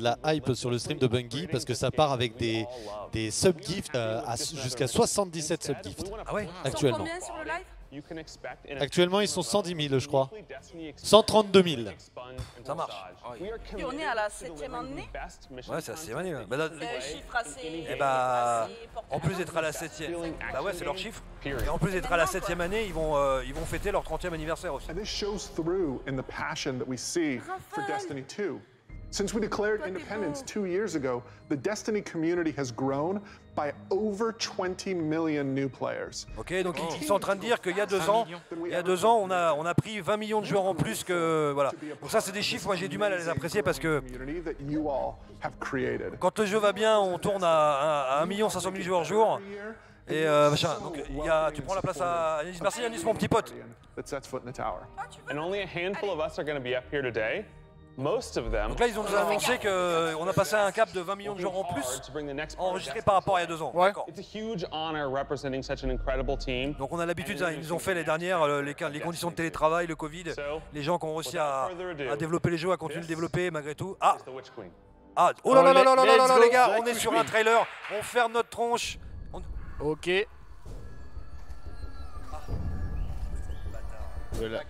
la hype sur le stream de Bungie parce que ça part avec des sub-gifts jusqu'à 77 sub-gifts. Ah ouais, actuellement. Actuellement, ils sont 110 000, je crois. 132 000. Ça marche. Et on est à la 7e année. Ouais, c'est la 7e année. Bah, et bah, en plus d'être à la 7e, bah ouais, c'est leur chiffre. Et en plus d'être à la 7e année, ils vont fêter leur 30e anniversaire aussi. Destiny 2. Since we declared independence 2 years ago, the Destiny community has grown by over 20 million new players. Ok, donc ils sont en train de dire qu'il y a 2 ans, on a pris 20 millions de joueurs en plus que voilà. Donc ça, c'est des chiffres, moi j'ai du mal à les apprécier parce que quand le jeu va bien, on tourne à 1 500 000 joueurs jour. Et machin, donc tu prends la place à Yanis. Merci Yanis, mon petit pote. Donc là, ils ont déjà annoncé qu'on a passé un cap de 20 millions de joueurs en plus enregistrés par rapport à il y a 2 ans. Ouais. Donc on a l'habitude, ils nous ont fait les dernières, les conditions de télétravail, le Covid, les gens qui ont réussi à développer les jeux, à continuer de développer malgré tout. Ah, oh là là là là là là là, les gars, on est sur un trailer, on ferme notre tronche. Ok. Voilà.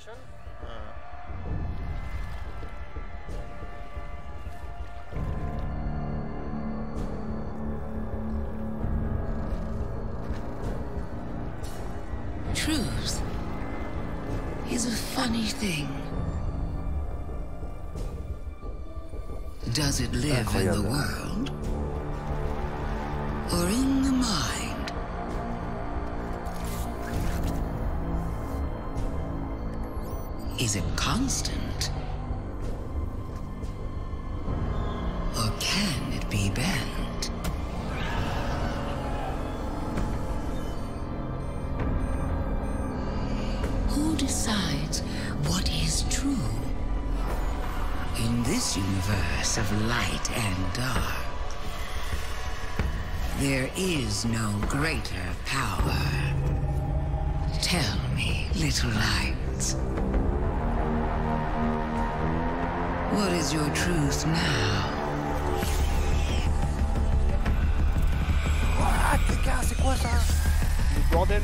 Truth is a funny thing. Does it live in the world or in the mind? Is it constant or can it be bent? Decides what is true in this universe of light and dark. There is no greater power. Tell me, little lights, what is your truth now? What les gars, c'est quoi ça? Le bordel.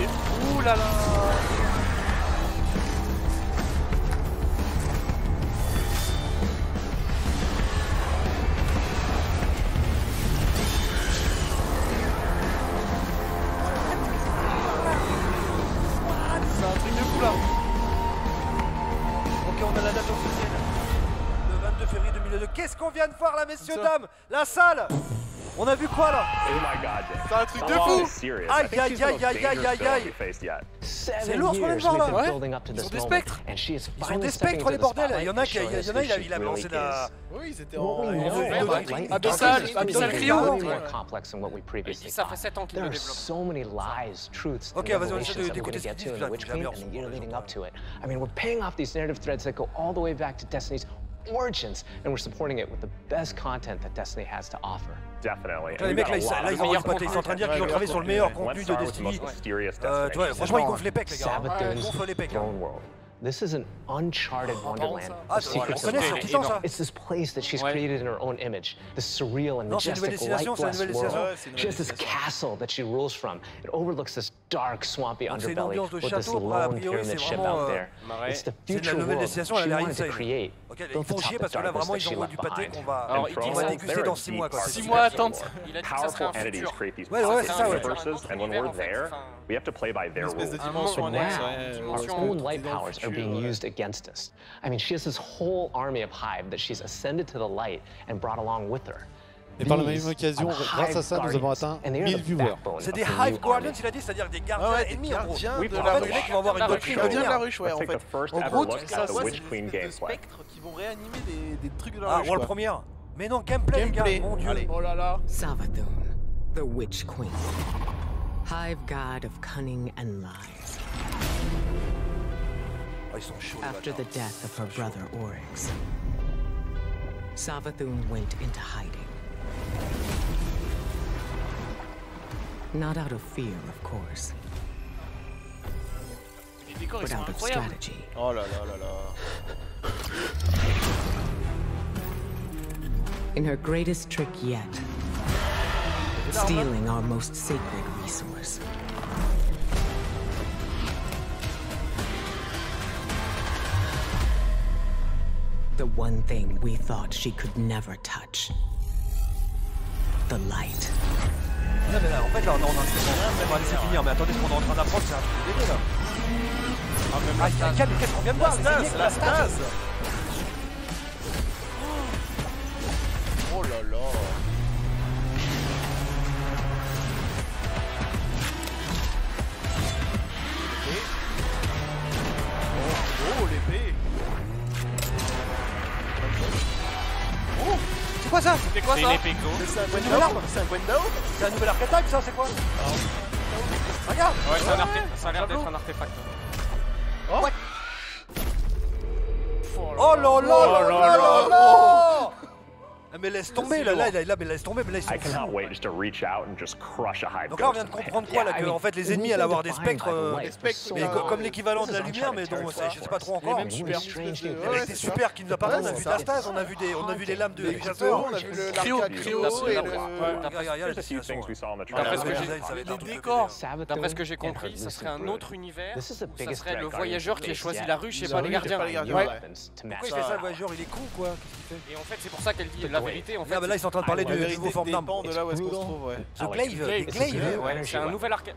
Ouh là là. C'est un truc de fou là. Ok, on a la date officielle. Le 22 février 2002. Qu'est-ce qu'on vient de voir là, messieurs, dames? La salle. On a vu quoi là? C'est un truc de fou! Aïe aïe aïe aïe aïe aïe aïe! C'est lourd ce qu'on vient de voir là! Ouais. Ils sont des spectres! Ils sont des spectres les bordels! Il y en a il a lancé la... Oui, ils étaient en... Abyssal Cryo! Ça fait 7 ans qu'ils le développent. Ok, vas-y, on essaie de décoder ce qu'ils disent, putain, j'ai l'ambiance. I mean, we're paying off these narrative threads that go all the way back to Destiny's origins, and we're supporting it with the best content that Destiny has to offer. Definitely. Les mecs là, ils sont en train de dire qu'ils ont travaillé sur le meilleur contenu de Destiny. Franchement, ils gonflent les pecs, les gars. Ils gonflent les pecs. This is an uncharted wonderland of secrets and magic. It's this place that she's created in her own image, the surreal and majestic light-blessed world. She has this castle that she rules from. It overlooks this dark, swampy underbelly with this lone pyramid ship out there. It's the future world she wanted to create. Don't forget the darkness that she left behind. And from there are deep, powerful entities create these universes, and when we're there, we have to play by their rules. So now, our own light powers are being used against us. I mean, she has this whole army of Hive that she's ascended to the light and brought along with her. Et par la même occasion, grâce à ça, nous avons atteint 1000 viewers. C'est des Hive Guardians, il a dit, c'est-à-dire des gardiens ennemis en gros. Oui, pour la ruche, on va avoir une de la ruche, ouais, en fait. En gros, ça, c'est des spectres qui vont réanimer des trucs de la ruche. Ah, World Première. Mais non, gameplay, les gars, mon dieu. Oh là là. Savathun, the Witch Queen, Hive God of cunning and lies. After the death of her brother Oryx, Savathun went into hiding. Not out of fear, of course, décors ils sont incroyables. Oh là là là là. In her greatest trick yet, stealing our most sacred resource. The one thing we thought she could never touch. The light. Non mais là, en fait là on est en train de finir, mais attendez ce qu'on est en train d'apprendre, c'est un truc délai là. Ah mais qu'est-ce qu'on vient de voir, c'est la stase. Oh là là. Oh l'épée. Oh. C'est quoi ça? C'était quoi ça? C'est un nouvel arbre. C'est un Gwendo. C'est un nouvel artefact ça, c'est quoi? Regarde. Ouais, ça a l'air d'être un artefact. Oh. Oh la la la la. Mais laisse tomber là, mais laisse tomber, mais laisse tomber. Donc là on vient de comprendre quoi là, que en fait les ennemis allaient avoir des spectres, mais comme l'équivalent de la lumière, mais dont je sais pas trop encore. C'est super qui nous a pas vu, on a vu l'Astas, on a vu les lames de Léviathan, on a vu le Cryo et le... Les décors, d'après ce que j'ai compris, ça serait un autre univers, ça serait le voyageur qui a choisi la ruche et pas les gardiens. Pourquoi il fait ça le voyageur, il est con quoi? Et en fait c'est pour ça qu'elle dit la vérité en fait. Là ils sont en train de parler de nouveau forme d'armes. De là où est-ce qu'on se trouve, ouais. The Glaive, c'est un nouvel arcade.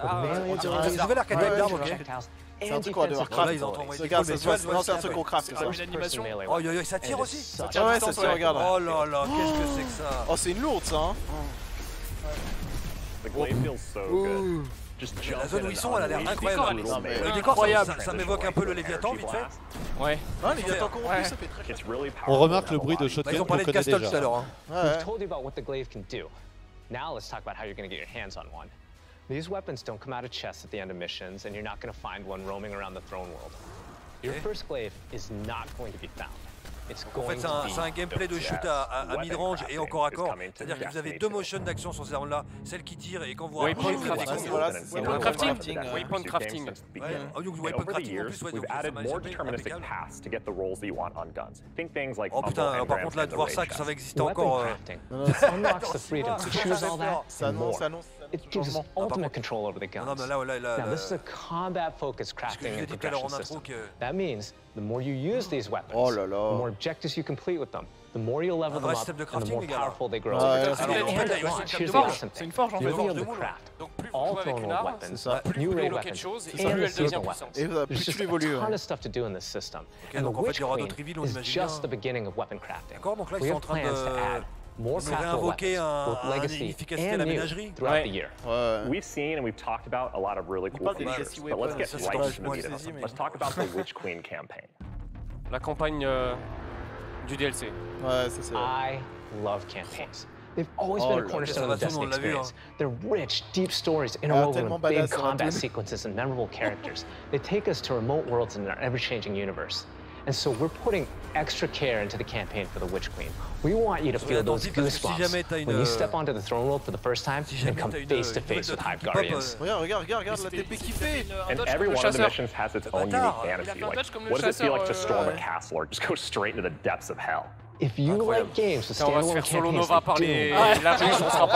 On dirait un nouvel arcade d'armes, ok. C'est un truc qu'on a de Warcraft. Regarde, c'est un truc qu'on craft. C'est l'animation. Oh yo yo, ça tire aussi. Ça tire, ouais, ça tire, regarde. Oh là là, qu'est-ce que c'est que ça? Oh c'est une lourde ça hein. La zone où ils sont, elle a l'air incroyable. Le décor, ça m'évoque un peu le Léviathan, vite fait. Ouais. Hein, Léviathan corrompu, ça fait très bien. On remarque le bruit de shotgun. Ils ont parlé de Castle tout à l'heure. Now let's talk about how you're going to get your hands on one. These weapons don't come out of chests at the end of missions, and you're not going to find one roaming around the Throne World. Your first glaive is not going to be found. En fait, c'est un gameplay de shoot à mid-range et au corps à corps. C'est-à-dire que vous avez deux motions d'action sur ces armes-là, celle qui tire et quand vous avez Waypoint Crafting. Waypoint Crafting. Waypoint Crafting en plus, ouais, donc ça. Oh putain, par contre là, de voir ça, que ça va exister encore... Ça annonce, ça annonce. It gives us ultimate control over the guns. Now, this is a combat-focused crafting and production system. That means the more you use these weapons, the more objectives you complete with them, the more you level them up, and the more powerful they grow. And at once, here's the awesome thing. You'll be able to craft all Throne World weapons, new raid weapons, and seasonal weapons. There's just a ton of stuff to do in this system. And the Witch Queen is just the beginning of weapon crafting. We have plans to add more powerful weapons, both legacy and new, throughout the year. We've seen and we've talked about a lot of really cool features, but let's get right to the meat of them. Let's talk about the Witch Queen campaign. La campagne du DLC. Ouais, ça c'est vrai. I love campaigns. They've always been a cornerstone of the Destiny experience. They're rich, deep stories interwoven with big combat sequences and memorable characters. They take us to remote worlds in our ever-changing universe. And so we're putting extra care into the campaign for the Witch Queen. We want you to feel those goosebumps when you step onto the Throne World for the first time and come face to face with Hive Guardians. And every one of the missions has its own unique fantasy. Like, what does it feel like to storm a castle or just go straight into the depths of hell? If you like games with standalone campaigns like Doom,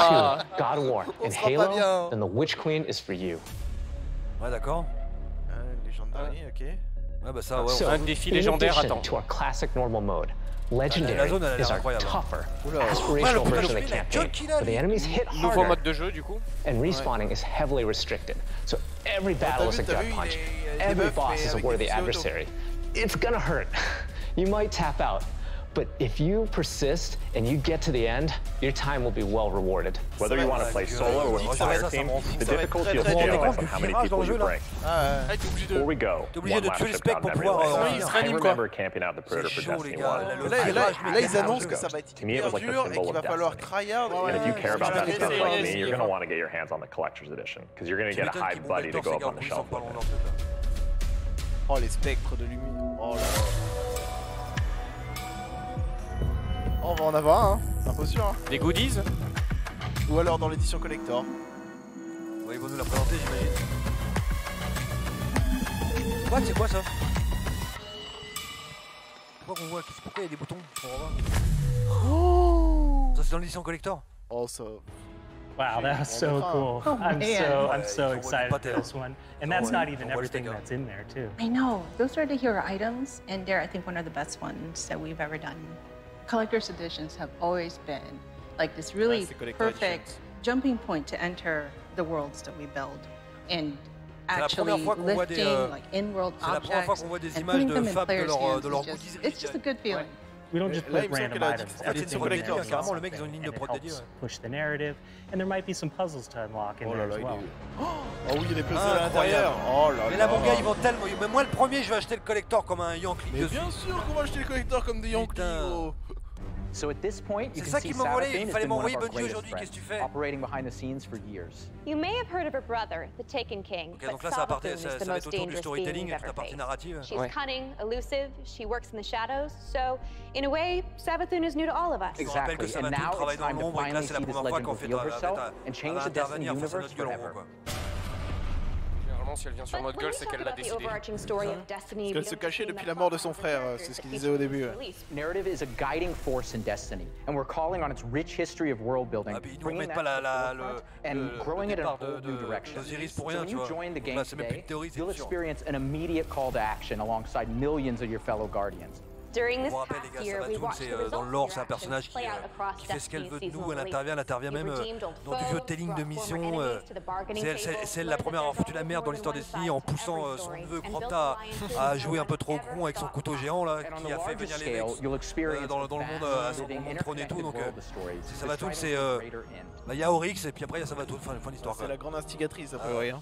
God of War, and Halo, then the Witch Queen is for you. Ouais, d'accord. Légendaire, ok. Ah bah ça, ouais, on a un défi légendaire, attends. La zone, elle a l'air incroyable. Nouveau mode de jeu, du coup. But if you persist and you get to the end, your time will be well rewarded. Whether you want to play solo or with fire team, the difficulty will depend on how many people you bring. Before we go, one last tip on memories. I remember camping out the perimeter for Destiny 1. Là, ils annoncent que ça va être hyper dur et qu'il va falloir tryhard. And if you care about that stuff like me, you're going to want to get your hands on the collector's edition, because you're going to get a Hive buddy to go up on the shelf with it. Oh, les spectres de Lumine. Oh là. On va en avoir un, hein. C'est impossible. Hein. Des goodies. Ou alors dans l'édition collector. Ouais, ils vont nous la présenter, j'imagine. What? C'est quoi ça? Pourquoi on voit? Pourquoi il y a des boutons? Oh. Ça c'est dans l'édition collector. Also. Wow, that's so cool. Oh, I'm so excited for this one. And that's not even everything that's in there, too. I know. Those are the hero items, and they're, I think, one of the best ones that we've ever done. Collector's editions have always been like this really perfect jumping point to enter the worlds that we build. And actually lifting like in-world objects and putting them in players' hands is just, it's just a good feeling. We don't just play random items. Everything we do is something, and it helps push the narrative. And there might be some puzzles to unlock in there as well. Oh oui, il y a des puzzles à l'intérieur. Oh là là. Mais là, mon gars, ils vont tellement. Même moi, le premier, je vais acheter le collector comme un Yankee. Mais bien sûr qu'on va acheter le collector comme des Yankees. So at this point, you can see Savathun has been one of our greatest friends, operating behind the scenes for years. You may have heard of her brother, the Taken King, but Savathun is the most dangerous being you've ever faced. She's cunning, elusive, she works in the shadows, so in a way, Savathun is new to all of us. Exactly, and now it's time to finally see this legend reveal herself and change the Destiny universe forever. Si elle vient sur notre gueule, c'est qu'elle l'a décidé. Parce qu'elle se cachait depuis la mort de son frère, c'est ce qu'il disait au début. Narrative is a guiding force in Destiny, and we're calling on its rich history of world building, bringing that and growing it in a whole new direction. So when you join the game today, you'll experience an immediate call to action alongside millions of your fellow Guardians. During this past year, we watched the results of your actions play out across Destiny Season of the Lost. You've redeemed old foes, brought former enemies to the bargaining table, led the battle for more than one side of every story, and built alliances that never stopped. And on a larger scale, you'll experience the vast, living, interconnected world of stories. C'est Savathun, il y a Oryx et puis après il y a Savathun, fin d'histoire. C'est la grande instigatrice, après rien.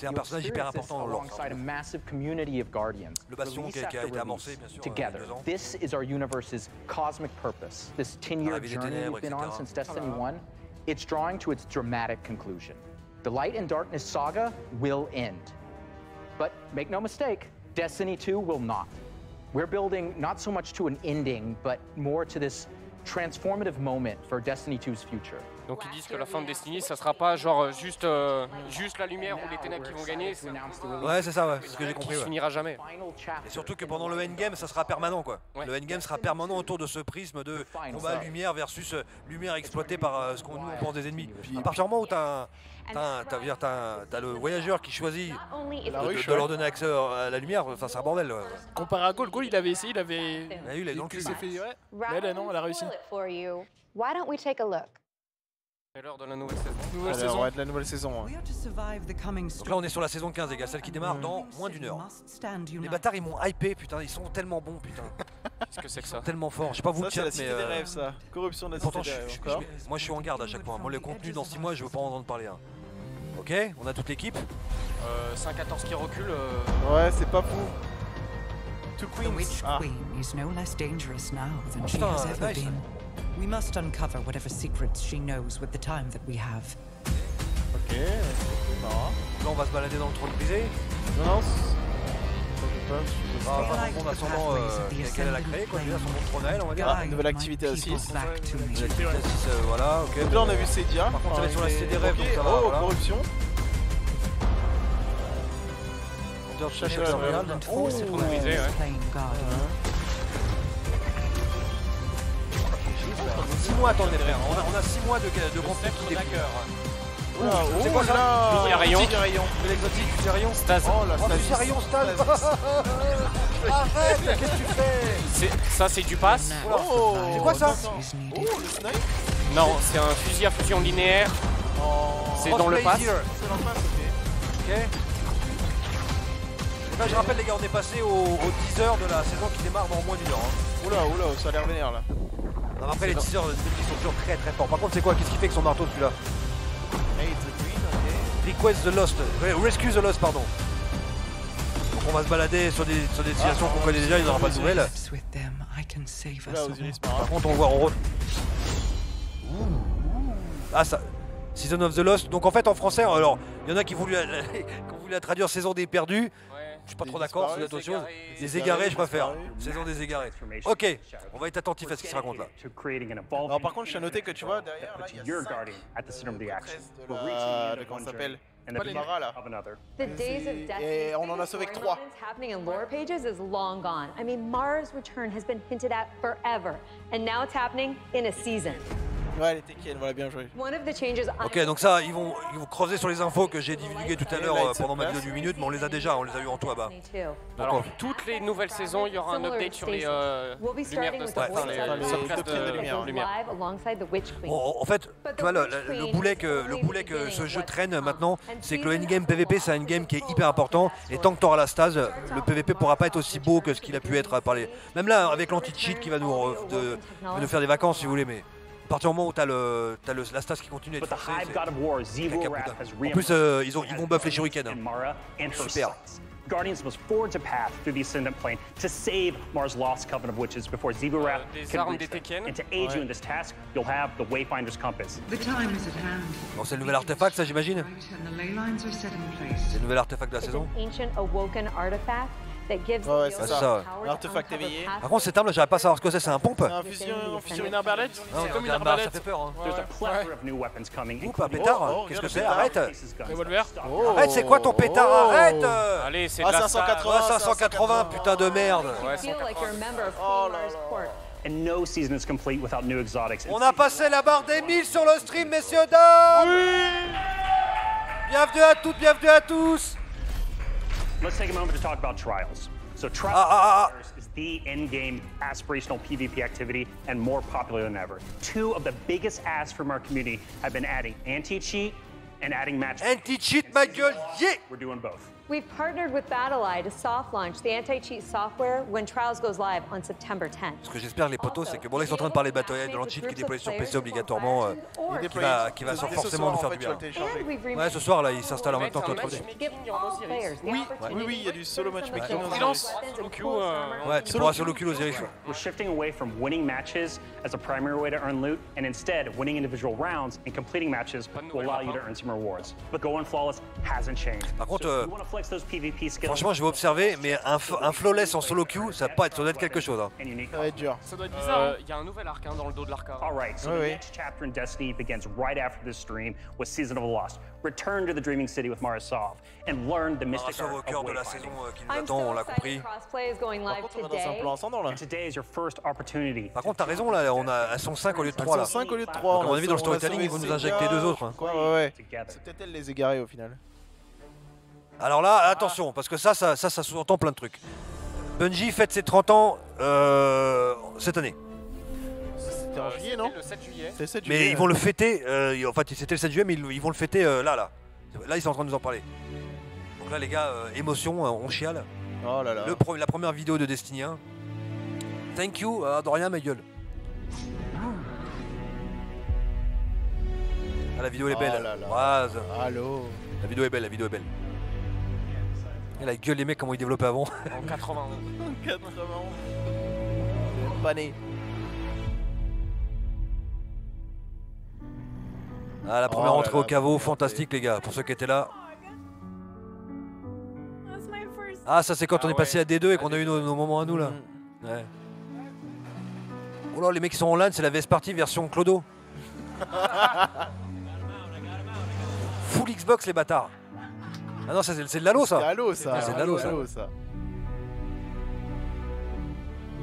C'est un personnage hyper important dans l'or. Le bastion qui a été amorcé, bien sûr, together. This is our universe's cosmic purpose. This 10-year journey we've been on since Destiny 1, it's drawing to its dramatic conclusion. The Light and Darkness saga will end. But make no mistake, Destiny 2 will not. We're building not so much to an ending, but more to this transformative moment for Destiny 2's future. Donc ils disent que la fin de Destiny, ça sera pas genre juste la lumière ou les ténèbres qui vont gagner. Ouais, c'est ça, ouais, c'est ce que j'ai compris. Ça finira jamais. Et surtout que pendant le endgame, ça sera permanent, quoi. Ouais. Le endgame sera permanent autour de ce prisme de combat lumière versus lumière exploitée par ce qu'on nous pense des ennemis. Puis, à partir du moment où t'as le voyageur qui choisit de leur donner accès à la lumière, enfin c'est un bordel. Ouais. Comparé à Gol, il avait essayé, il a eu dans le cul. Mais là non, elle a réussi. Why don't we take a look? C'est l'heure de la nouvelle saison. Alors, on va être la nouvelle saison. Hein. Donc là, on est sur la saison 15, les gars, celle qui démarre dans moins d'une heure. Les bâtards, ils m'ont hypé, putain, ils sont tellement bons, putain. Qu'est-ce que c'est que ça? Ils sont tellement forts. Je sais pas vous, chat, mais. C'est des rêves, ça. Corruption de la cité des rêves. Moi, je suis en garde à chaque point. Moi, le contenu dans 6 mois, je veux pas en entendre parler. Hein. Ok, on a toute l'équipe. 5-14 qui recule. Ouais, c'est pas fou. Two Queens. The Witch Queen is no less dangerous now than she has ever been. We must uncover whatever secrets she knows with the time that we have. Okay. Là, on va se balader dans le trône brisé. Non. On va répondre à son nom qu'elle a créé, quoi. Déjà son nom trône, on va dire. Nouvelle activité à 6. Voilà. Ok. Là, on a vu Cedia. Par contre, ça va être sur la cité des rêves. Oh, corruption. On cherche le trône brisé, ouais. On a 6 mois de concept qui découvre. C'est quoi ça? Le rayon. De l'exotique, du rayon Stas. Oh la Stasis. Arrête, qu'est-ce que tu fais? Ça c'est du pass. C'est quoi ça? Oh le snipe. Non, c'est un fusil à fusion linéaire. C'est dans le pass. Ok. Je rappelle les gars, on est passé au teaser de la saison qui démarre dans moins d'une heure. Oula, ça a l'air vénère là. Non, après les teasers sont toujours très forts. Par contre c'est quoi? Qu'est-ce qu'il fait avec son marteau celui-là? Request the Lost. Rescue the Lost, pardon. Donc on va se balader sur des situations qu'on connaît déjà, il n'y aura pas de nouvelles. Par contre on voit on re... Ah ça... Season of the Lost. Donc en fait en français, alors il y en a qui ont voulu la traduire Saison des Perdus. Je suis pas trop d'accord, c'est autre chose. Des égarés, je préfère. Saison des égarés. Ok, on va être attentif à ce qui se raconte là. Alors par contre, je tiens à noter que tu vois derrière, là, il y a 5 de la... Comment ça s'appelle? and the Mara, of another. The days of Destiny on en a sauvé 3. Happening in lore pages is long gone. I mean, Mara's return has been hinted at forever, and now it's happening in a season. Ouais, elle était kill, voilà, bien joué. Ok, donc ça, ils vont creuser sur les infos que j'ai divulguées tout à l'heure pendant ma vidéo de 8 minutes, mais on les a déjà, on les a eu en tout à bas. Alors, toutes les nouvelles saisons, il y aura un update sur les lumières de Stasis. Bon, en fait, tu vois, le boulet que ce jeu traîne maintenant, c'est que le endgame PVP, c'est un endgame qui est hyper important, et tant que tu auras la Stas, le PVP pourra pas être aussi beau que ce qu'il a pu être par les... Même là, avec l'anti-cheat qui va nous faire des vacances, si vous voulez, mais... À partir du moment où tu as, la Stas qui continue à être forcée, c'est un capotin. En plus, ils vont buff les shurikens. Hein. Super. Guardians must forge a path through the ascendant plane to save Mars' lost coven of witches before Zebrath can reach them. And to aid you in this task, you'll have the Wayfinder's compass. Bon, c'est le nouvel artefact, ça j'imagine. Le nouvel artefact de la saison. Ouais, c'est ça. L'artefact éveillé. Par contre, cette arme là, j'arrive pas à savoir ce que c'est. C'est un pompe. On fusionne une arbalète. C'est comme une arbalète. Ça fait peur. Hein. Ouh, pas pétard. Qu'est-ce que c'est? Arrête. Revolver. Arrête, c'est quoi ton pétard? Arrête. Allez, c'est de la 580, putain de merde. Ouais, 180. And no season is complete without new exotics. On a passé la barre des 1000 sur le stream, messieurs dames. Bienvenue à toutes, bienvenue à tous. Let's take a moment to talk about Trials. So Trials is the in-game aspirational PvP activity and more popular than ever. Two of the biggest asks from our community have been adding anti-cheat and adding match. Anti-cheat, my girl, yeah! We're doing both. We've partnered with Battle Eye to soft launch the anti-cheat software when Trials goes live on September 10th. Ce que j'espère les potos, c'est que bon là ils sont en train de parler de Battle Eye, de l'anti-cheat qui est déployé sur PC obligatoirement, qui va forcément nous faire du bien. Ouais, ce soir là, ils s'installent en même temps que l'autre. Oui, il y a du solo matchmaking. Freelance sur le cul. Ouais, tu pourras sur le cul Osiris. We're shifting away from winning matches as a primary way to earn loot, and instead winning individual rounds and completing matches will allow you to earn some rewards. But going flawless hasn't changed. Par contre, franchement, je vais observer, mais un flawless en solo queue, ça doit être quelque chose. Hein. Ça va être dur. Ça doit être bizarre. Il y a un nouvel arc hein, dans le dos de l'arc. All right. So the next chapter in Destiny begins right after this stream with Season of the Lost. Return to the Dreaming City with Mara Sov and learn the mystic art of wayfinding. Mara Sov au cœur de la saison qui nous attend, on l'a compris. Par contre, on est dans un plan ascendant là. Par contre, t'as raison là, on a elles sont 5 au lieu de 3 là. Elles sont 5 au lieu de 3. Donc, à mon avis, dans le storytelling, ils vont nous injecter deux autres. Ouais. C'est peut-être elle les égarer au final. Alors là, attention, parce que ça sous-entend plein de trucs. Bungie fête ses 30 ans cette année. C'était en juillet, non? Le 7 juillet. Le 7 juillet mais ils vont le fêter, en fait c'était le 7 juillet, mais ils vont le fêter là. Là, ils sont en train de nous en parler. Donc là, les gars, émotion, on chiale. Oh là là. La première vidéo de Destiny 1. Thank you, Adorien, ma gueule. Ah, la vidéo est belle. Là, là. Allô. La vidéo est belle, la vidéo est belle. Et la gueule, les mecs, comment ils développaient avant. En 91. En 91. Pas né. Ah, la première entrée au caveau, fantastique, les gars, pour ceux qui étaient là. Ah, ça, c'est quand on est passé à D2 et qu'on a eu nos moments à nous, là. Ouais. Oh là, les mecs qui sont en LAN, c'est la VS PARTY version Clodo. Full Xbox, les bâtards. Ah non, c'est de l'Halo ça. C'est de l'Halo ça.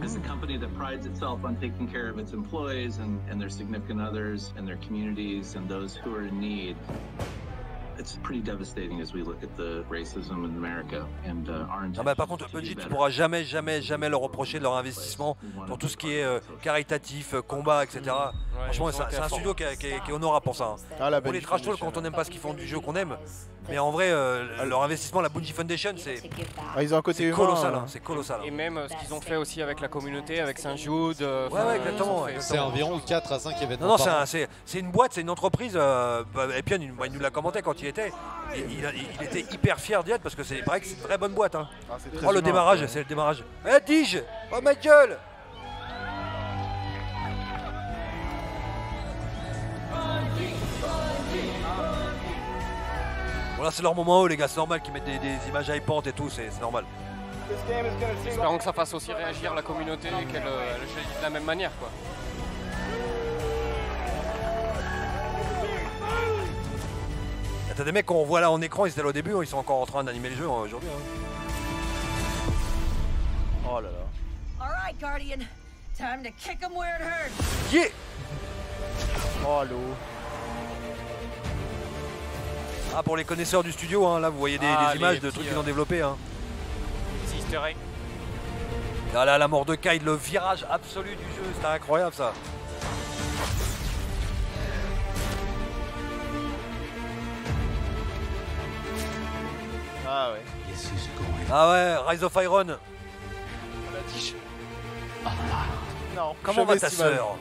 As a company that prides itself on taking care of its employees and their significant others and their communities and those who are in need, it's pretty devastating as we look at the racism in America and our. Ah bah par contre Bungie, tu pourras jamais leur reprocher de leur investissement dans tout ce qui est caritatif, combat, etc. Ouais, franchement, c'est un studio qui est honorable pour ça. Hein. Ah, on les trash talk quand on n'aime pas ce qu'ils font du jeu qu'on aime, mais en vrai, leur investissement, la Bungie Foundation, c'est colossal, hein. C'est colossal. Et même ce qu'ils ont fait aussi avec la communauté, avec Saint-Jude. Ouais, exactement. C'est environ 4 à 5 événements. Non, c'est une boîte, c'est une entreprise. Et puis il nous l'a commenté quand il était. Il était hyper fier d'y être parce que c'est vrai que c'est une vraie bonne boîte. Hein. Ah, oh, le démarrage, c'est le démarrage. Eh, Tige! Oh, ma gueule! Voilà, c'est leur moment haut, les gars, c'est normal qu'ils mettent des images hypantes et tout, c'est normal. Espérons que ça fasse aussi réagir la communauté et qu'elle agisse de la même manière, quoi. T'as des mecs qu'on voit là en écran, ils étaient là au début, ils sont encore en train d'animer le jeu aujourd'hui. Oh là là. Alright, Guardian. Time to kick them where it hurts. Yeah. Oh l'eau. Ah, pour les connaisseurs du studio, hein, là vous voyez des images de trucs qu'ils ont développés. Hein. Les easter eggs. Ah là, la mort de Cayde, le virage absolu du jeu, c'était incroyable ça. Ah ouais. Ah ouais, Rise of Iron. Non, comment va ta sœur?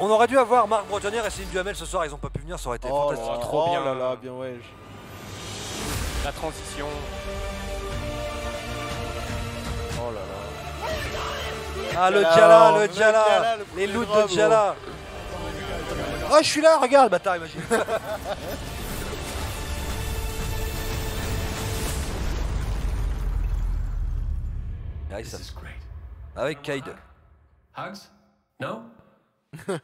On aurait dû avoir Marc Bretonnier et Céline Duhamel ce soir, ils ont pas pu venir, ça aurait été fantastique. Oh, trop bien, là là, bien ouais. La transition. Oh là là. Ah, le Jala, les loots de Jala. Oh, je suis là, regarde, bâtard, imagine. Avec Cayde. Hugs? Non? Ah,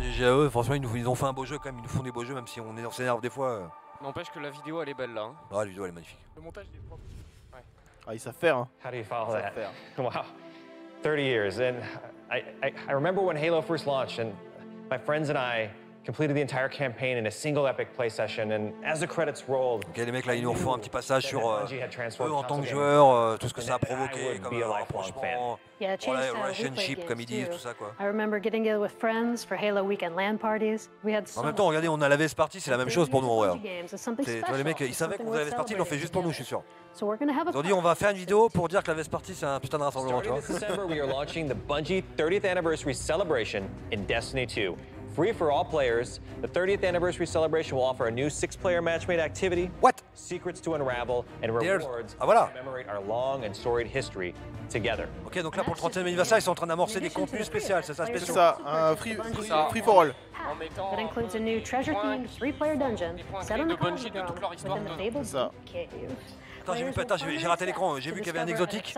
GGAE, franchement, ils ont fait un beau jeu quand même, ils nous font des beaux jeux, même si on s'énerve des fois. N'empêche que la vidéo elle est belle là. Hein. Ah, la vidéo elle est magnifique. Le montage il est propre. Ouais. Ah, ils savent faire, hein. How do you follow that? Wow. 30 years. And I remember when Halo first launched, and my friends and I completed the entire campaign in a single epic play session. And as the credits rolled. Ok, les mecs là, ils nous font un petit passage sur eux en tant que joueurs, tout ce que ça a provoqué, comme franchement, relationship, comme ils disent, tout ça quoi. En même temps, regardez, on a la VS Party, c'est la même chose pour nous, ouais. Les mecs, ils savaient qu'on faisait la VS Party, ils l'ont fait juste pour nous, je suis sûr. Ils ont dit, on va faire une vidéo pour dire que la VS Party, c'est un putain de rassemblement, tu vois. We are launching the Bungie 30th anniversary celebration in Destiny 2. Free for all players, the 30th anniversary celebration will offer a new 6-player matchmade activity, secrets to unravel, and rewards to commemorate our long and storied history together. Ok, donc là pour le 30e anniversaire, ils sont en train d'amorcer des contenus spéciaux, c'est ça, spécial. C'est ça, un free for all. That includes a new treasure-themed 3-player dungeon set on the common ground within the fabled cave. Attends, j'ai raté l'écran, j'ai vu qu'il y avait un exotique.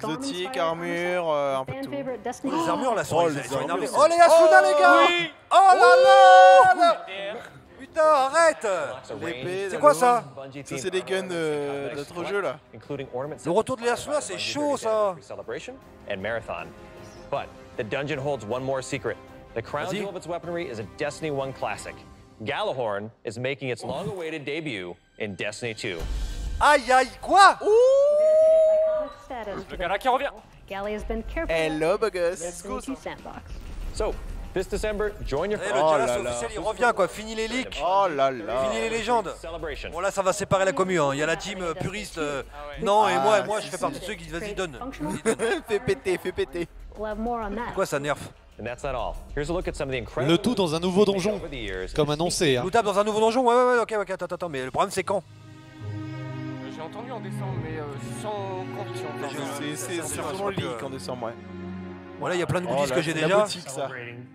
Exotique, armure, un peu tout. Les armures là sont énervées. Oh les Yasuna les gars! Oh là là! Putain, arrête! C'est quoi ça? Ça c'est des guns de notre jeu là. Le retour de les Yasuna c'est chaud ça! But the dungeon holds one more secret. The crown jewel of its weaponry is a Destiny 1 classic. Gjallarhorn is making its long-awaited debut in Destiny 2. Aïe aïe, quoi? Le gars là qui revient. Hello, Bogus. Let's go. So, this December, join your friends. Le Jalas officiel, il revient quoi. Fini les leaks. Oh là là. Fini les légendes. Bon là, ça va séparer la commu. Hein. Il y a la team puriste. Non, et moi, je fais partie de ceux qui vas-y donne. Fais péter, fais péter. Quoi, ça nerf? Le tout dans un nouveau donjon, comme annoncé. Hein. Le tape dans un nouveau donjon. Ouais, ok, attends, mais le problème c'est quand? J'ai entendu en décembre, mais sans conviction. C'est sûrement le leak en décembre, ouais. Voilà, il y a plein de goodies que j'ai déjà. Boutique, ça.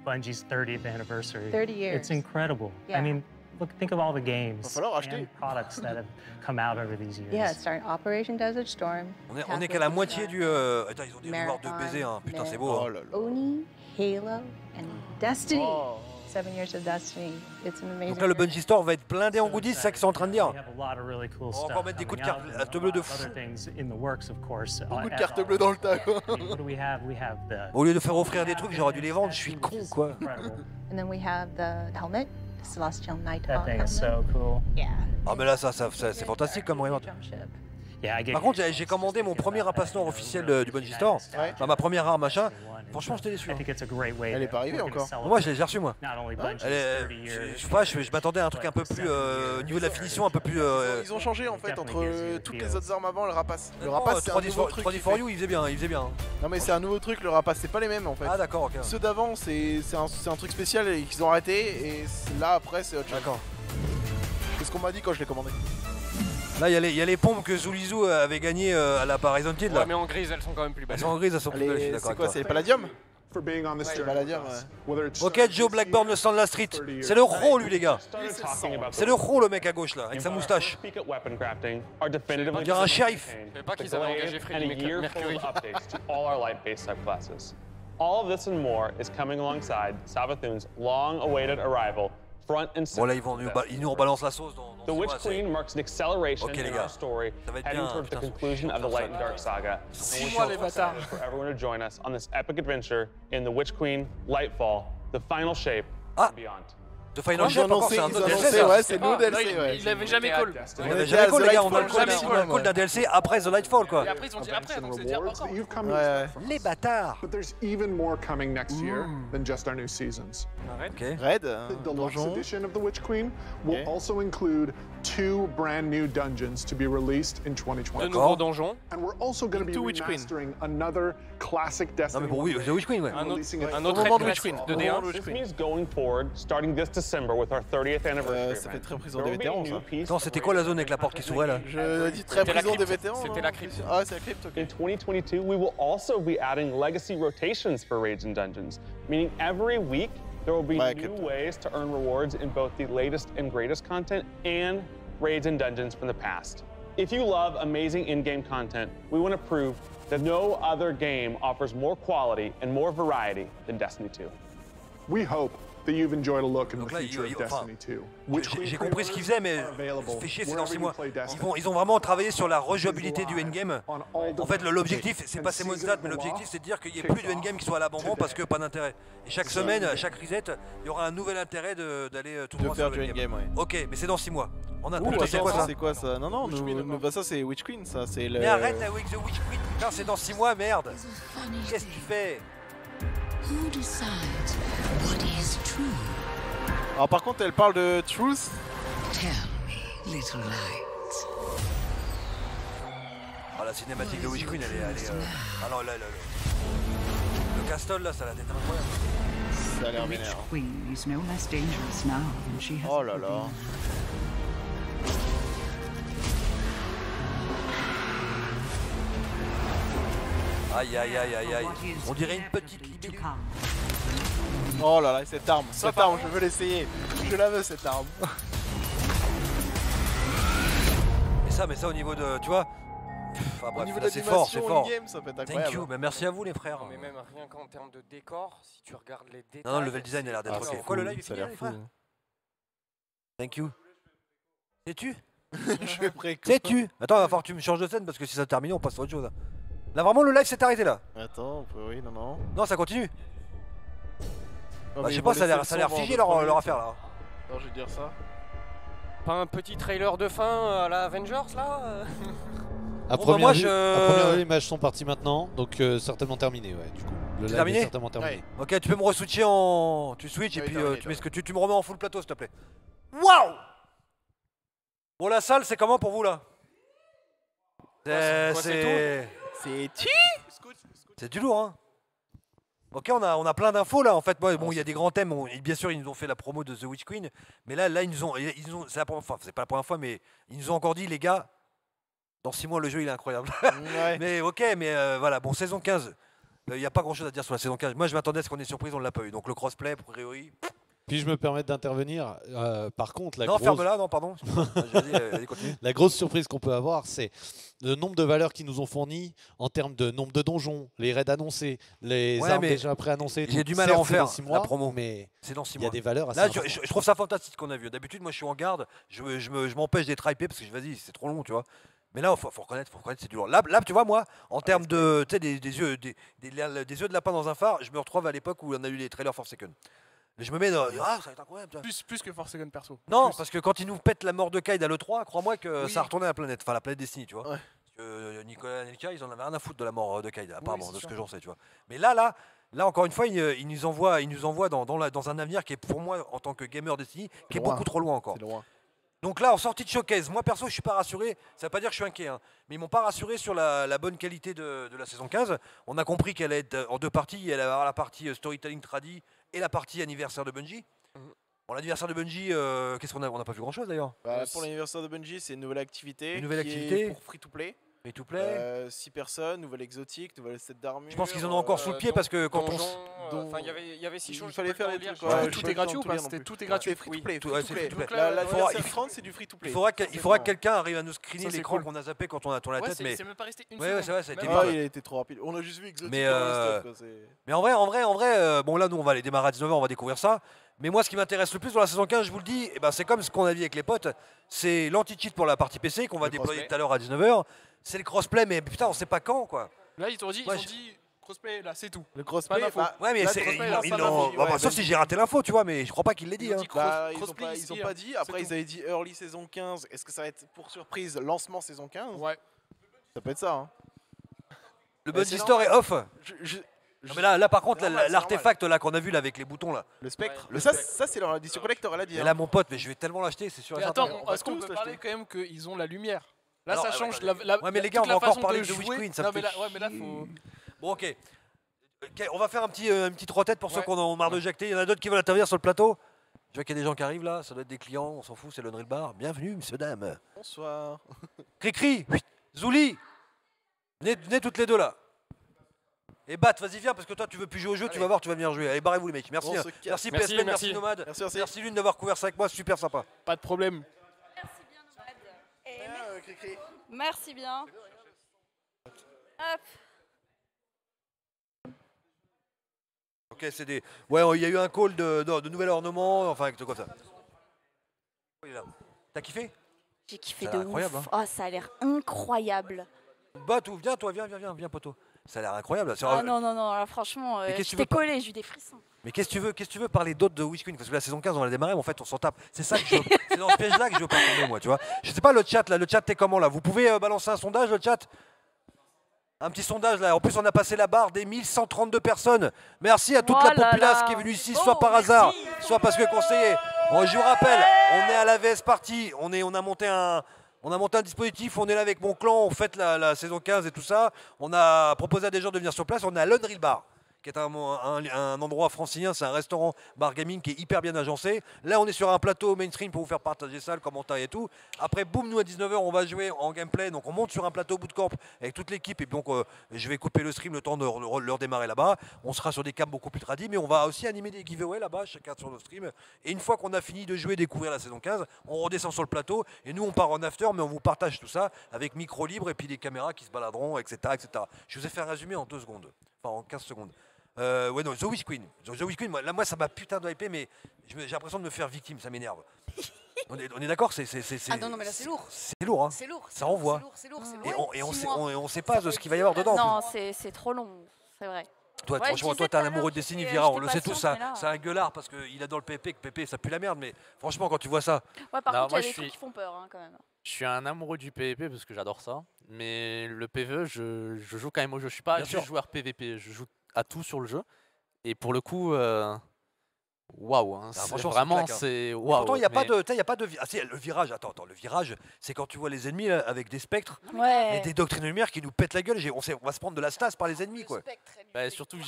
Bungie's 30th anniversary. 30 years. It's incredible. Yeah. I mean, look, think of all the games and products that have come out over these years. Yeah, starting Operation Desert Storm. On est qu'à la moitié du. Attends, ils ont dit vouloir de baiser, hein. Putain, c'est beau. Hein. Oni, Halo, and Destiny. Oh. 7 years of Destiny. It's an amazing. Donc là, le Bungie Store va être blindé en goodies, c'est ça qu'ils sont en train de dire. On va encore mettre des coups de carte bleue de fou. Beaucoup de cartes bleues dans le tas, quoi. Au lieu de faire offrir des trucs, j'aurais dû les vendre, je suis con, quoi. And then we have the helmet, the Celestial Nighthawk. Ah, mais là, ça c'est fantastique comme remonte. Par contre, j'ai commandé mon premier rapace noir officiel du Bungie Store, ma première arme, machin. Franchement, j'étais déçu. Elle est pas arrivée encore. Moi, je l'ai reçue, moi. Je sais pas, je m'attendais à un truc un peu plus. Au niveau de la finition, un peu plus. Ils ont changé en fait entre toutes les autres armes avant et le rapace. Le rapace, c'est un nouveau truc. 3D for You, il faisait bien. Non, mais c'est un nouveau truc, le rapace, c'est pas les mêmes en fait. Ah, d'accord, ok. Ceux d'avant, c'est un truc spécial et qu'ils ont arrêté, et là après, c'est autre chose. D'accord. C'est ce qu'on m'a dit quand je l'ai commandé. Là, il y a les pompes que Zulizou avait gagnées à la Horizon Kid. Ouais, mais en grise, elles sont quand même plus belles. Elles sont en grise, elles sont plus belles, je suis d'accord. C'est quoi, c'est Palladium? Ouais, Palladium, ouais. Ok, Joe Blackburn, le sang de la street. C'est le rôle, lui, les gars. C'est le rôle, le mec à gauche, là, avec sa moustache. On dirait un shérif. Je ne savais pas qu'ils avaient engagé Freddy Mercury. All of this and more is coming alongside Savathun's long-awaited arrival. Bon là ils nous rebalancent la sauce dans The Witch Queen marks an acceleration in our story heading towards the conclusion of the Light and Dark saga. And we're so excited for everyone to join us on this epic adventure in The Witch Queen, Lightfall, The Final Shape and beyond. The Final Shape encore, c'est un DLC. Ouais, c'est nous DLC. Ils l'avaient jamais call. On avait jamais call les gars, on a le call d'un DLC après The Lightfall quoi. Et après ils ont dit après, donc c'est dire encore. Les bâtards. But there's even more coming next year than just our new seasons. Okay. Red. The next edition of The Witch Queen will also include 2 brand new dungeons to be released in 2020. De nouveaux donjons. And we're also going to be remastering another classic Destiny. Non mais pour The Witch Queen ouais. Un autre moment de Witch Queen, de D1. This means going forward, starting this December with our 30th anniversary. Ça fait très prison des vétérans ça. Attends, c'était quoi la zone avec la porte qui s'ouvrait là? Je dis très prison des vétérans. C'était la crypte. Ah, c'est la crypte. In 2022, we will also be adding legacy rotations for raids and dungeons, meaning every week there will be new ways to earn rewards in both the latest and greatest content and raids and dungeons from the past. If you love amazing in-game content, we want to prove that no other game offers more quality and more variety than Destiny 2. We hope that you've enjoyed a look in the future of Destiny 2. J'ai compris ce qu'ils faisaient, mais fait chier, c'est dans 6 mois. Ils ont vraiment travaillé sur la rejouabilité du endgame. En fait, l'objectif, c'est pas ces mots de date, mais l'objectif, c'est de dire qu'il n'y ait plus de endgame qui soit à l'abandon parce que pas d'intérêt. Et chaque semaine, à chaque reset, il y aura un nouvel intérêt d'aller tout droit sur le endgame. Ok, mais c'est dans 6 mois. On attend. C'est quoi ça? Non, non, ça c'est Witch Queen, ça c'est le... Mais arrête avec The Witch Queen, putain, c'est dans 6 mois, merde. Qu'est-ce que tu fais? Who decides what is true? Alors par contre elle parle de truth. Tell me, little light. Ah la cinématique de Witch Queen elle est ah non là le castle là ça a la tête incroyable. Ça a l'air vénère. Oh là là. Aïe aïe aïe aïe aïe. On dirait une petite libellule. Oh là là, cette arme, je veux l'essayer. Je la veux cette arme. Mais ça au niveau de, tu vois. Enfin bref, c'est fort, c'est fort. Thank you, mais merci à vous les frères. Mais même rien qu'en termes de décor, si tu regardes les détails. Non, le level design a l'air d'être ok. Quoi le live, ça a l'air fou. Thank you. Sais-tu? Je vais préco. Sais-tu? Attends, va falloir que tu me changes de scène parce que si ça termine, on passe à autre chose. Là vraiment le live s'est arrêté là. Attends, oui, non. Non, ça continue. Oh, bah, je sais pas, ça a l'air figé leur affaire là. Non, je vais dire ça. Pas un petit trailer de fin à la Avengers là? À première vue, les images sont parties maintenant, donc certainement terminé, ouais, du coup. Le live terminé est certainement terminé. Ouais. Ok, tu peux me reswitcher en... Tu switches et puis tu mets ce que tu me remets en full plateau s'il te plaît. Waouh. Bon, la salle, c'est comment pour vous là? C'est... C'est du lourd hein. Ok, on a plein d'infos là en fait. Bon, il y a des grands thèmes, bien sûr ils nous ont fait la promo de The Witch Queen. Mais là ils nous ont c'est pas la première fois, mais ils nous ont encore dit les gars, dans 6 mois le jeu il est incroyable. Ouais. Mais ok, mais voilà, bon saison 15, il n'y a pas grand chose à dire sur la saison 15. Moi je m'attendais à ce qu'on ait surprise, on l'a pas eu. Donc le crossplay, pour priori. Puis-je me permettre d'intervenir? Par contre, la grosse surprise qu'on peut avoir, c'est le nombre de valeurs qu'ils nous ont fournies en termes de nombre de donjons, les raids annoncés, les armes déjà préannoncées. J'ai du mal à en faire la promo, mais c'est dans 6 mois. Il y a des valeurs assez importantes. Je trouve ça fantastique qu'on a vu. D'habitude, moi, je suis en garde, je m'empêche d'être hypé parce que je me dis, c'est trop long, tu vois. Mais là, faut reconnaître, c'est du lourd. Là, tu vois, moi, en termes de, tu sais, des yeux de lapin dans un phare, je me retrouve à l'époque où on a eu les trailers Forsaken. Je me mets dans... Ah, ça va être incroyable. Plus que Forsaken perso. Non, parce que quand ils nous pètent la mort de Cayde à l'E3, crois-moi que ça a retourné à la planète. Enfin, la planète Destiny, tu vois. Ouais. Parce que Nicolas et Elka, ils en avaient rien à foutre de la mort de Cayde, apparemment, de ce que j'en sais, tu vois. Mais là, encore une fois, ils nous envoient dans un avenir qui est, pour moi, en tant que gamer Destiny, qui est beaucoup trop loin encore. Donc là, en sortie de showcase, moi perso, je suis pas rassuré. Ça veut pas dire que je suis inquiet, hein, mais ils m'ont pas rassuré sur la bonne qualité de la saison 15. On a compris qu'elle est en 2 parties. Elle a la partie storytelling tradie et la partie anniversaire de Bungie. Bon, l'anniversaire de Bungie, qu'est-ce qu'on a? On n'a pas vu grand-chose d'ailleurs. Pour l'anniversaire de Bungie, c'est une nouvelle activité. Une nouvelle activité pour free-to-play. Free to play. 6 personnes, nouvelle exotique, nouvelle set d'armure. Je pense qu'ils en ont encore sous le pied parce que quand donjon, on. Enfin, il y avait 6 choses. Il fallait faire les trucs. Tout est gratuit ou pas? Tout est gratuit. Free to play. La France, c'est du free to play. Il faudra que quelqu'un arrive à nous screener l'écran qu'on a zappé quand on a tourné la tête. C'est même pas resté une seconde. Ouais, c'est vrai, ça a été vite. Il a été trop rapide. On a juste vu exotique. Mais en vrai, bon là, nous on va les démarrer à 19h, on va découvrir ça. Mais moi, ce qui m'intéresse le plus dans la saison 15, je vous le dis, eh ben, c'est comme ce qu'on a dit avec les potes, c'est l'anti-cheat pour la partie PC qu'on va déployer tout à l'heure à 19h. C'est le crossplay, mais putain, on sait pas quand, quoi. Là, ils ont dit, crossplay, là, c'est tout. Le crossplay, ouais, mais sauf si j'ai raté l'info, tu vois, mais je crois pas qu'il l'ait dit. Ils ont pas dit. Après, ils avaient dit early saison 15. Est-ce que ça va être pour surprise lancement saison 15? Ouais. Ça peut être ça. Le Bungie Store est off. Non mais là par contre l'artefact là qu'on a vu là avec les boutons là, le spectre, ouais, ça c'est l'édition collector, elle a dit. Et là mon pote, mais je vais tellement l'acheter, c'est sûr. Mais attends, est-ce qu'on peut parler quand même qu'ils ont la lumière? Là alors, ça change ouais mais les gars, on va encore parler de Witch Queen, ça. Non mais là, ouais mais là faut... Bon ok, on va faire une petite retête pour ceux qui ont marre de jacter. Il y en a d'autres qui veulent intervenir sur le plateau. Je vois qu'il y a des gens qui arrivent là, ça doit être des clients, on s'en fout, c'est le Drill Bar. Bienvenue monsieur, dame. Bonsoir. Cricri, Zouli, venez toutes les deux là. Et Bat, vas-y viens parce que toi tu veux plus jouer au jeu, allez. Tu vas voir, tu vas venir jouer. Allez, barrez-vous les mecs, merci. Bon, merci PSMEN, merci Nomad, merci Lune d'avoir couvert ça avec moi, super sympa. Pas de problème. Merci bien Nomad. Et merci bien. Hop. Ok, c'est des... Ouais, il y a eu un call de nouvel ornement, enfin quoi ça. T'as kiffé? J'ai kiffé de ouf. Hein. Oh, ça a l'air incroyable. Bat, viens toi, viens poteau. Ça a l'air incroyable. Ah non, là, franchement, j'étais collé, j'ai eu des frissons. Mais qu'est-ce que tu veux parler d'autre de Witch Queen? Parce que la saison 15, on l'a démarré, mais en fait, on s'en tape. C'est ça que je veux. C'est dans ce piège-là que je veux pas tomber, moi, tu vois. Je sais pas, le chat, là, le chat, t'es comment, là? Vous pouvez balancer un sondage, le chat? Un petit sondage, là. En plus, on a passé la barre des 1132 personnes. Merci à toute la populace qui est venue ici, soit par hasard, soit parce que conseiller. Bon, je vous rappelle, on est à la VS Party. On a monté un dispositif, on est là avec mon clan, on fête la saison 15 et tout ça. On a proposé à des gens de venir sur place, on est à l'Unreal Bar, qui est un endroit francilien, c'est un restaurant bar gaming qui est hyper bien agencé. Là on est sur un plateau mainstream pour vous faire partager ça, le commentaire et tout. Après boum, nous à 19h on va jouer en gameplay, donc on monte sur un plateau bootcamp avec toute l'équipe et donc je vais couper le stream le temps de le redémarrer là-bas. On sera sur des cams beaucoup plus tradis, mais on va aussi animer des giveaways là-bas, chacun sur nos streams. Et une fois qu'on a fini de jouer, découvrir la saison 15, on redescend sur le plateau et nous on part en after, mais on vous partage tout ça avec micro libre et puis des caméras qui se baladeront, etc. Je vous ai fait un résumé en 2 secondes, enfin en 15 secondes. Ouais non, The Witch Queen, moi ça m'a putain de hypé, mais j'ai l'impression de me faire victime, ça m'énerve. On est d'accord, c'est... Ah non, mais là c'est lourd. C'est lourd, hein. C'est lourd. Ça envoie. Et on sait pas de ce qu'il va y avoir dedans. Non, c'est trop long, c'est vrai. Toi, franchement, toi, t'es un amoureux de Destiny, Vira, on le sait tous, ça, c'est un gueulard parce qu'il adore le PP, que PP, ça pue la merde, mais franchement, quand tu vois ça... Ouais, par contre, il y a des trucs qui font peur, quand même. Je suis un amoureux du PVP parce que j'adore ça, mais le PVE, je joue quand même au jeu. Je suis pas un joueur PVP, je joue à tout sur le jeu, et pour le coup, waouh, hein, c'est vraiment, c'est waouh. Pourtant, il n'y a pas de... Ah si, le virage, attends, le virage, c'est quand tu vois les ennemis là, avec des spectres, et des doctrines de lumière qui nous pètent la gueule, on va se prendre de la stase par les ennemis, quoi. Bah, surtout,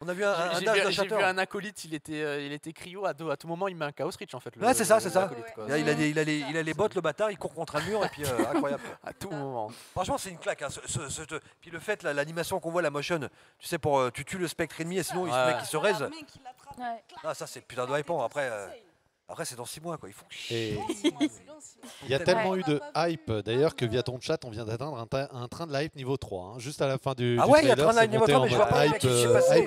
on a vu un acolyte, il était cryo à tout moment, il met un chaos reach en fait. Ouais, c'est ça. Ouais. Il a les bottes, le bâtard, il court contre un mur et puis incroyable. À tout moment. Franchement, c'est une claque. Hein, puis le fait, l'animation qu'on voit, la motion, tu sais, pour tu tues le spectre ennemi et sinon le mec il se raise. Ah, ça c'est putain de hypant. Après, c'est dans 6 mois, quoi. Ils font chier. Il y a tellement eu de hype, d'ailleurs, que via ton chat, on vient d'atteindre un train de la hype niveau 3. Hein. Juste à la fin du trailer, il y a un train de la hype niveau 3, mais je vois pas hype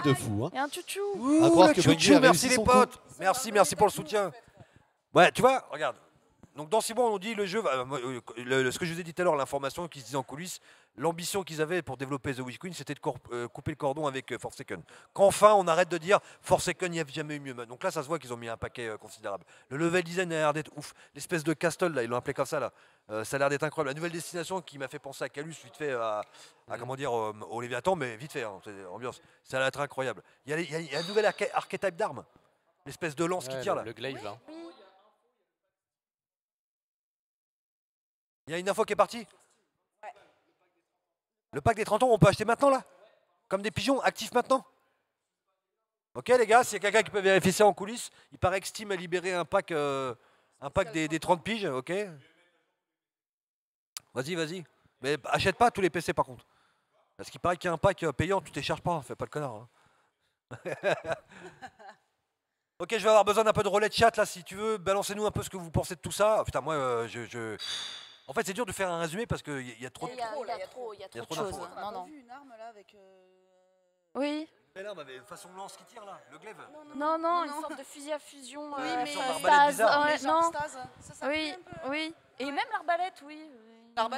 de fou. Hein. Il y a un tutu. Ouh, tutu, merci les potes. Merci pour le soutien. Ouais, tu vois, regarde. Donc dans 6 mois, on dit le jeu, ce que je vous ai dit tout à l'heure, l'information qui se disait en coulisses, l'ambition qu'ils avaient pour développer The Witch Queen, c'était de couper le cordon avec Forsaken. Qu'enfin, on arrête de dire Forsaken, il n'y a jamais eu mieux. Donc là, ça se voit qu'ils ont mis un paquet considérable. Le level design a l'air d'être ouf. L'espèce de castle, là, ils l'ont appelé comme ça, là. Ça a l'air d'être incroyable. La nouvelle destination qui m'a fait penser à Calus, vite fait, au Léviathan, mais vite fait, hein, ambiance. Ça a l'air d'être incroyable. Il y a un nouvel archétype d'armes. L'espèce de lance qui tire, là. Le Glaive, là. Il y a une info qui est partie. Le pack des 30 ans, on peut acheter maintenant là? Comme des pigeons, actifs maintenant? Ok les gars, s'il y a quelqu'un qui peut vérifier ça en coulisses, il paraît que Steam a libéré un pack des 30 piges, ok? Vas-y. Mais achète pas tous les PC par contre. Parce qu'il paraît qu'il y a un pack payant, tu t'écharges pas, fais pas le connard. Hein. Ok, je vais avoir besoin d'un peu de relais de chat là, si tu veux, balancez-nous un peu ce que vous pensez de tout ça. Putain, moi, en fait, c'est dur de faire un résumé parce qu'il y a trop de choses. Il y a trop de choses. On a vu une arme là avec... Oui. Une belle arme, mais façon lance qui tire là, le glaive. Non, une sorte de fusil à fusion. Oui, mais Stase. Oui. Et même l'arbalète, oui.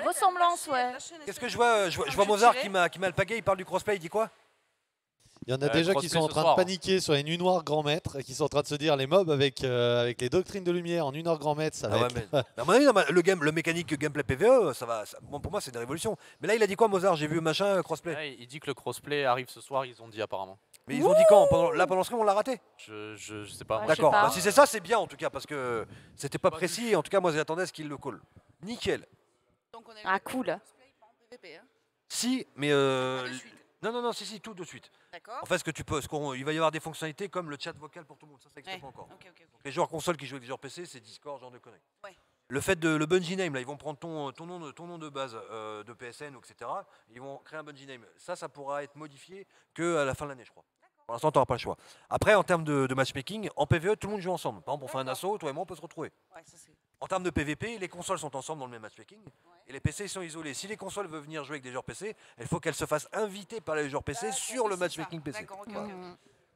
Ressemblance, ouais. Qu'est-ce que je vois? Je vois Mozart qui m'a alpagué, il parle du crossplay, il dit quoi? Il y en a déjà qui sont en train de paniquer sur les nuits noires grand maître et qui sont en train de se dire les mobs avec les doctrines de lumière en une heure grand maître, ça va être... le mécanique gameplay PVE, ça va, bon, pour moi c'est une révolution. Mais là il a dit quoi Mozart? J'ai vu machin crossplay. Ouais, il dit que le crossplay arrive ce soir, ils ont dit apparemment. Mais ils ont dit quand? Là pendant ce moment on l'a raté? Je sais pas. D'accord, bah, si c'est ça c'est bien en tout cas parce que c'était pas précis, en tout cas moi j'attendais à ce qu'il le colle. Nickel. Donc on a cool. Si, mais... Non, si, tout de suite. D'accord. En fait, ce que tu peux, il va y avoir des fonctionnalités comme le chat vocal pour tout le monde, ça n'existe pas encore. Okay. Donc, les joueurs console qui jouent avec des joueurs PC, c'est Discord, genre de conneries. Ouais. Le fait de le Bungie name, là, ils vont prendre ton nom de base de PSN, etc. Ils vont créer un Bungie name. Ça pourra être modifié qu'à la fin de l'année, je crois. Pour l'instant, tu n'auras pas le choix. Après, en termes de matchmaking, en PVE, tout le monde joue ensemble. Par exemple, on fait un assaut, toi et moi, on peut se retrouver. Ouais, ça, en termes de PVP, les consoles sont ensemble dans le même matchmaking. Ouais. Et les PC ils sont isolés. Si les consoles veulent venir jouer avec des joueurs PC, il faut qu'elles se fassent inviter par les joueurs PC sur le matchmaking PC. Okay.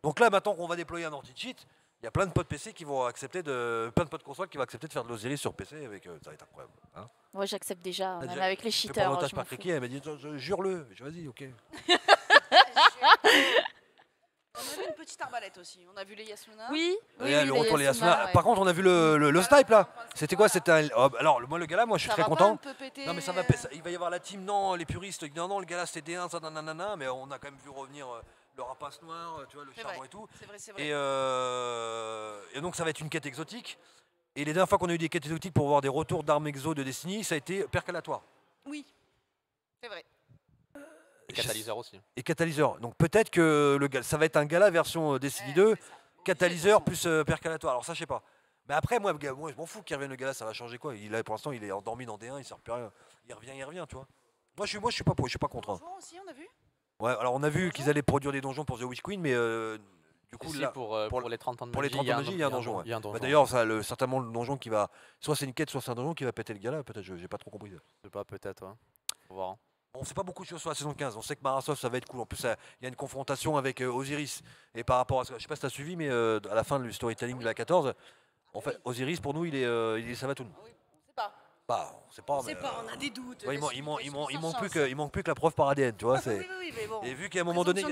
Donc là, maintenant qu'on va déployer un anti-cheat, il y a plein de potes PC qui vont accepter de, plein de potes consoles qui vont accepter de faire de l'Osiris sur PC avec. Ça va être incroyable. Hein. Moi, j'accepte déjà. Même avec les cheaters. Je par cliquer, elle m'a dit jure-le. Vas-y, ok. On a vu une petite arbalète aussi. On a vu les Yasuna. Oui, le retour les Yasuna. Par contre, on a vu le snipe là. C'était quoi? C'était alors moi le gala, moi je suis très content. Non mais ça va péter. Il va y avoir la team les puristes. Non, le gala c'était D1 ça nanana, mais on a quand même vu revenir le rapace noir, tu vois, le charbon et tout. C'est vrai, c'est vrai. Et donc ça va être une quête exotique. Et les dernières fois qu'on a eu des quêtes exotiques pour voir des retours d'armes exo de Destiny, ça a été percolatoire. Oui. C'est vrai. Et Catalyseur aussi. Et Catalyseur. Donc peut-être que ça va être un gala version Destiny 2, Catalyseur plus percolatoire. Alors ça, je sais pas. Mais après, moi je m'en fous qu'il revienne le gala, ça va changer quoi? Pour l'instant, il est endormi dans D1, il sert plus à rien. Il revient, tu vois. Moi, je suis pas contre. Donjons aussi, on a vu? Ouais, alors on a vu qu'ils allaient produire des donjons pour The Witch Queen, mais du coup, là, pour les 30 ans de magie, il y a un donjon. D'ailleurs, certainement le donjon qui va... Soit c'est une quête, soit c'est un donjon qui va péter le gala, peut-être, j'ai pas trop compris. Je sais pas, peut-être, ouais. Faut voir. On ne sait pas beaucoup de choses sur la saison 15, on sait que Mara Sov ça va être cool, en plus il y a une confrontation avec Osiris, et par rapport à ce que je sais pas si tu as suivi, mais à la fin du storytelling de la 14, en fait Osiris pour nous il est Savathun. Ah oui, on ne sait pas. On a des doutes. Ouais, il manque plus que la preuve par ADN, tu vois. Oui, mais bon, et vu qu'à un moment donné, il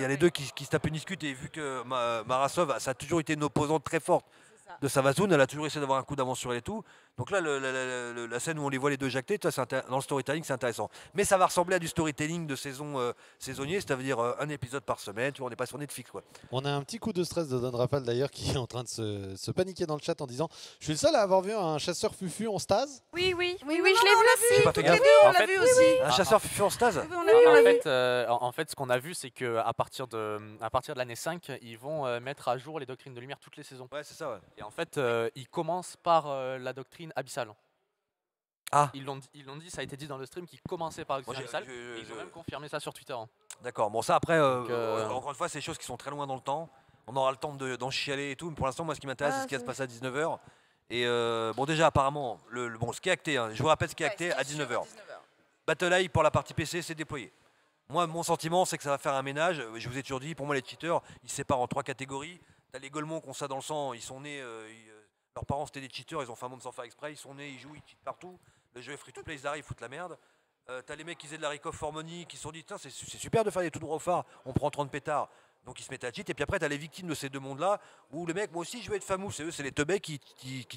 y a les deux qui se tapent une discute, et vu que Mara Sov ça a toujours été une opposante très forte de Savathun, elle a toujours essayé d'avoir un coup d'avance sur elle et tout. Donc là, la scène où on les voit les deux jacter, dans le storytelling, c'est intéressant. Mais ça va ressembler à du storytelling de saison saisonnier, c'est-à-dire un épisode par semaine, tu vois, on n'est pas sur Netflix, quoi. On a un petit coup de stress de Don Raphaël d'ailleurs, qui est en train de se paniquer dans le chat en disant « Je suis le seul à avoir vu un chasseur fufu en stase ?» Oui, je l'ai vu aussi. On l'a vu aussi. Un chasseur fufu en stase ? En fait, ce qu'on a vu, c'est qu'à partir de l'année 5, ils vont mettre à jour les doctrines de lumière toutes les saisons. Ouais, c'est ça, ouais. Et en fait, ils commencent par la doctrine Abyssal. Ah. Ils l'ont dit, ça a été dit dans le stream, qu'ils commençaient par Abyssal. Ils ont même confirmé ça sur Twitter. Hein. D'accord, bon ça après, encore une fois, c'est des choses qui sont très loin dans le temps. On aura le temps d'en chialer et tout, mais pour l'instant, moi ce qui m'intéresse, c'est ce qui va se passer à 19h. Et bon déjà, apparemment, ce qui est acté, hein, je vous rappelle ce qui est acté à 19h. Battle Eye pour la partie PC, c'est déployé. Moi, mon sentiment, c'est que ça va faire un ménage. Je vous ai toujours dit, pour moi les cheaters, ils se séparent en 3 catégories. T'as les Golemons qui ont ça dans le sang, ils sont nés, leurs parents c'était des cheaters, ils ont fait un monde sans faire exprès, ils sont nés, ils jouent, ils cheatent partout. Le jeu est free to play, ils arrivent, ils foutent la merde. T'as les mecs qui faisaient de la Rick Off for Money, qui se sont dit, tiens, c'est super de faire des tout droits au phare, on prend 30 pétards. Donc ils se mettent à cheat. Et puis après, t'as les victimes de ces deux mondes-là, où le mec, moi aussi je veux être fameux, c'est eux, c'est les teubés qui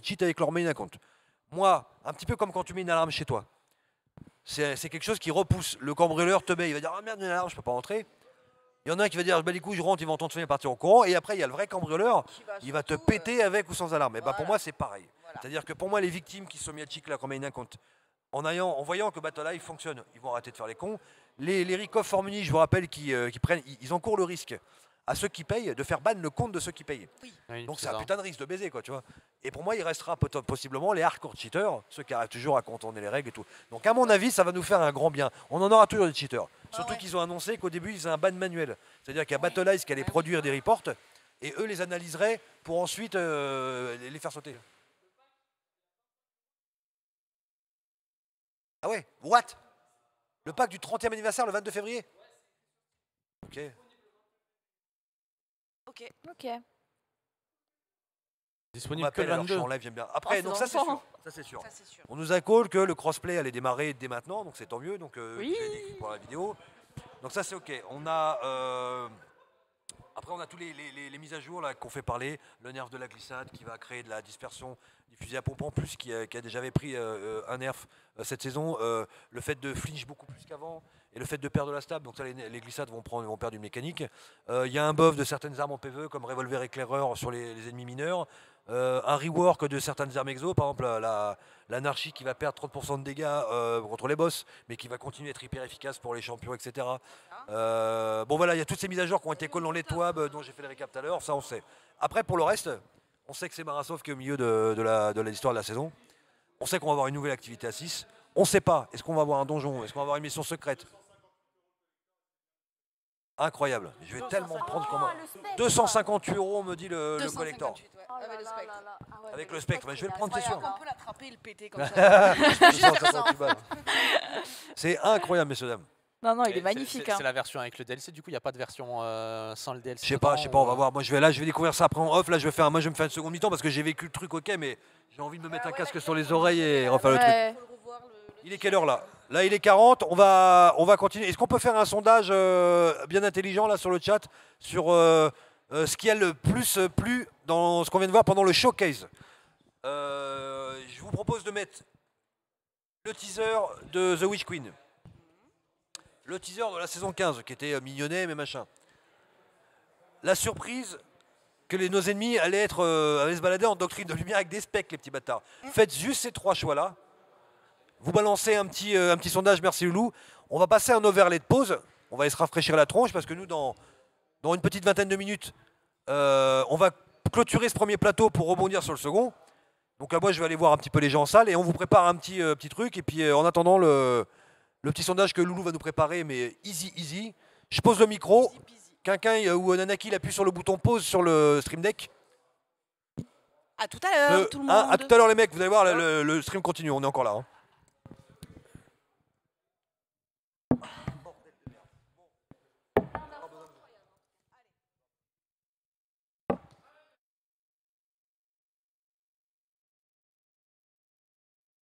cheatent avec leur main account. Moi, un petit peu comme quand tu mets une alarme chez toi. C'est quelque chose qui repousse. Le cambrioleur teubé, il va dire, ah merde, une alarme, je peux pas rentrer. Il y en a un qui va dire, bah du coup, je rentre, ils vont entendre sonner et partir en courant. Et après, il y a le vrai cambrioleur, il va te péter avec ou sans alarme. Et bah pour moi, c'est pareil. Voilà. C'est-à-dire que pour moi, les victimes qui sont mis à chic là, quand même, en voyant que Battle Eye fonctionne, ils vont arrêter de faire les cons. Les Rick Off for Money, je vous rappelle, ils encourent le risque à ceux qui payent, de faire ban le compte de ceux qui payent. Oui. Oui, donc c'est un putain de risque de baiser, quoi, tu vois. Et pour moi, il restera possiblement les hardcore cheaters, ceux qui arrivent toujours à contourner les règles et tout. Donc à mon avis, ça va nous faire un grand bien. On en aura toujours des cheaters. Surtout qu'ils ont annoncé qu'au début, ils faisaient un ban manuel. C'est-à-dire qu'il y a Battle Eye qui allait produire des reports et eux les analyseraient pour ensuite les faire sauter. Ah ouais, what? Le pack du 30e anniversaire le 22 février? Ok. Ok. Ok. Disponible que le 22. En live, j'aime bien. Après, donc ça c'est sûr. On nous a call que le crossplay allait démarrer dès maintenant, donc c'est tant mieux. Donc oui. Pour la vidéo. Donc ça c'est ok. On a après on a tous les mises à jour là qu'on fait parler. Le nerf de la glissade qui va créer de la dispersion du fusil à pompe en plus qui a déjà avait pris un nerf cette saison. Le fait de flinch beaucoup plus qu'avant. Et le fait de perdre de la stab, donc ça les glissades vont perdre une mécanique. Il y a un buff de certaines armes en PvE, comme revolver éclaireur sur les ennemis mineurs. Un rework de certaines armes exo, par exemple l'anarchie qui va perdre 30% de dégâts contre les boss, mais qui va continuer à être hyper efficace pour les champions, etc. Bon voilà, il y a toutes ces mises à jour qui ont été collées dans les toabs, dont j'ai fait le récap tout à l'heure, ça on sait. Après pour le reste, on sait que c'est Mara Sov qui est au milieu de l'histoire de la saison. On sait qu'on va avoir une nouvelle activité à 6. On ne sait pas, est-ce qu'on va avoir un donjon, est-ce qu'on va avoir une mission secrète? Incroyable, je vais tellement prendre comment. 258 €, me dit le collector. Ouais. Oh avec le spectre. Avec le spectre, je vais le prendre, c'est sûr. On peut l'attraper et le péter comme ça. C'est incroyable, messieurs, dames. Non, non, il est magnifique. C'est la version avec le DLC, du coup, il n'y a pas de version sans le DLC. Je sais pas, on va voir. Moi, je vais découvrir ça après en off. Là, moi, je vais me faire une seconde mi-temps parce que j'ai vécu le truc, ok, mais j'ai envie de me mettre un casque sur les oreilles et refaire le truc. Il est quelle heure là? Là il est 40, on va continuer. Est-ce qu'on peut faire un sondage bien intelligent là sur le chat, sur ce qui a le plus plu dans ce qu'on vient de voir pendant le showcase? Je vous propose de mettre le teaser de The Witch Queen, le teaser de la saison 15 qui était mignonnet mais machin, la surprise que nos ennemis allaient se balader en doctrine de lumière avec des specs, les petits bâtards. Faites juste ces trois choix là. Vous balancez un petit sondage, merci Loulou. On va passer un overlay de pause. On va aller se rafraîchir la tronche parce que nous, dans une petite vingtaine de minutes, on va clôturer ce premier plateau pour rebondir sur le second. Donc là, moi, je vais aller voir un petit peu les gens en salle et on vous prépare un petit truc. Et puis, en attendant, le petit sondage que Loulou va nous préparer, mais easy, easy. Je pose le micro. Quelqu'un ou Nanaki, il appuie sur le bouton pause sur le stream deck. À tout à l'heure, tout le monde. À tout à l'heure, les mecs. Vous allez voir, le stream continue. On est encore là.